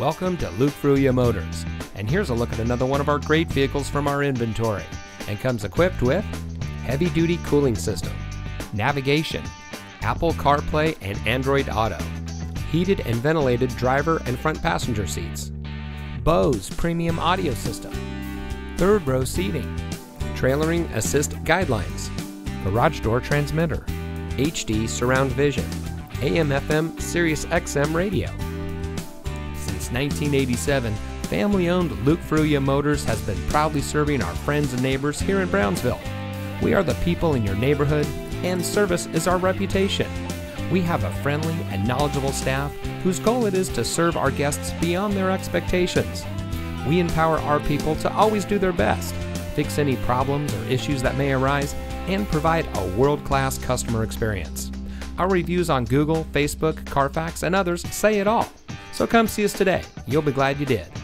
Welcome to Luke Fruia Motors, and here's a look at another one of our great vehicles from our inventory, and comes equipped with heavy-duty cooling system, navigation, Apple CarPlay and Android Auto, heated and ventilated driver and front passenger seats, Bose premium audio system, third row seating, trailering assist guidelines, garage door transmitter, HD surround vision, AM/FM Sirius XM radio. Since 1987, family-owned Luke Fruia Motors has been proudly serving our friends and neighbors here in Brownsville. We are the people in your neighborhood, and service is our reputation. We have a friendly and knowledgeable staff whose goal it is to serve our guests beyond their expectations. We empower our people to always do their best, fix any problems or issues that may arise, and provide a world-class customer experience. Our reviews on Google, Facebook, Carfax, and others say it all. So come see us today. You'll be glad you did.